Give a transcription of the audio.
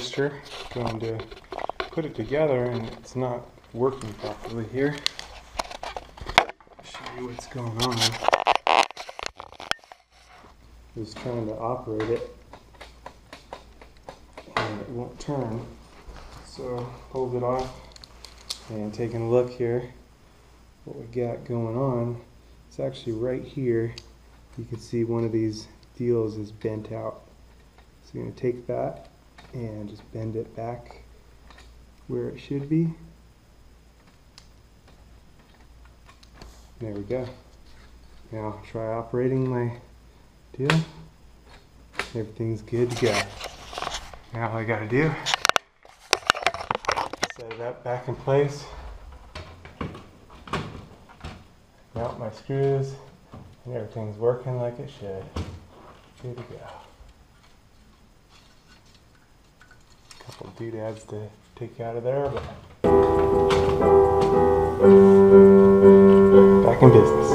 resistor, going to put it together, and it's not working properly here. Show you what's going on. Just trying to operate it, and it won't turn. So pulled it off, and taking a look here, what we got going on. It's actually right here. You can see one of these deals is bent out. So you're going to take that and just bend it back where it should be. There we go. Now try operating my deal. Everything's good to go. Now all I got to do is set it up back in place. Mount my screws, and everything's working like it should. Good to go. Couple doodads to take out of there, but back in business.